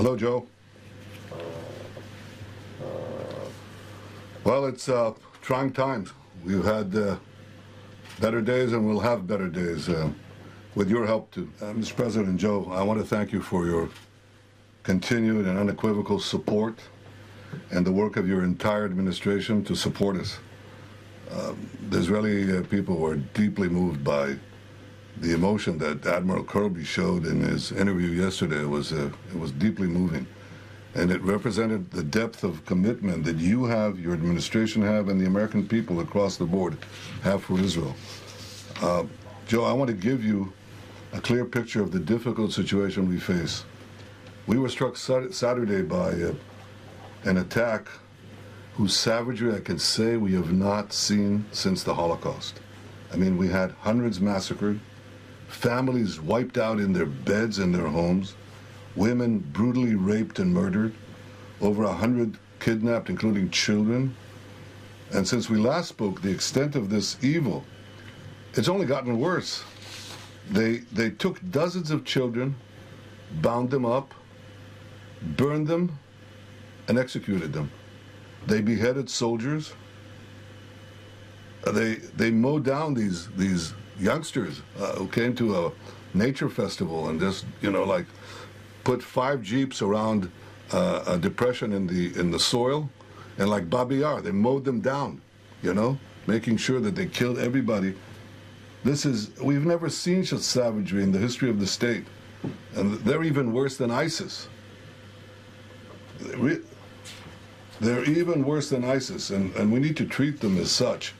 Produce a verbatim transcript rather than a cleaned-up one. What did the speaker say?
Hello, Joe. Well, it's uh, trying times. We've had uh, better days and we'll have better days uh, with your help, too. Uh, Mister President, Joe, I want to thank you for your continued and unequivocal support and the work of your entire administration to support us. Uh, the Israeli uh, people were deeply moved by the emotion that Admiral Kirby showed in his interview yesterday. It was, uh, it was deeply moving. And it represented the depth of commitment that you have, your administration have, and the American people across the board have for Israel. Uh, Joe, I want to give you a clear picture of the difficult situation we face. We were struck Saturday by uh, an attack whose savagery I can say we have not seen since the Holocaust. I mean, we had hundreds massacred, families wiped out in their beds and their homes, women brutally raped and murdered, over a hundred kidnapped, including children. And since we last spoke, the extent of this evil, it's only gotten worse. They, they took dozens of children, bound them up, burned them, and executed them. They beheaded soldiers. They they mowed down these these youngsters uh, who came to a nature festival and just you know like put five jeeps around uh, a depression in the in the soil, and like Babiar, they mowed them down, you know, making sure that they killed everybody. This is we've never seen such savagery in the history of the state, and they're even worse than ISIS. They're even worse than ISIS, and, and we need to treat them as such.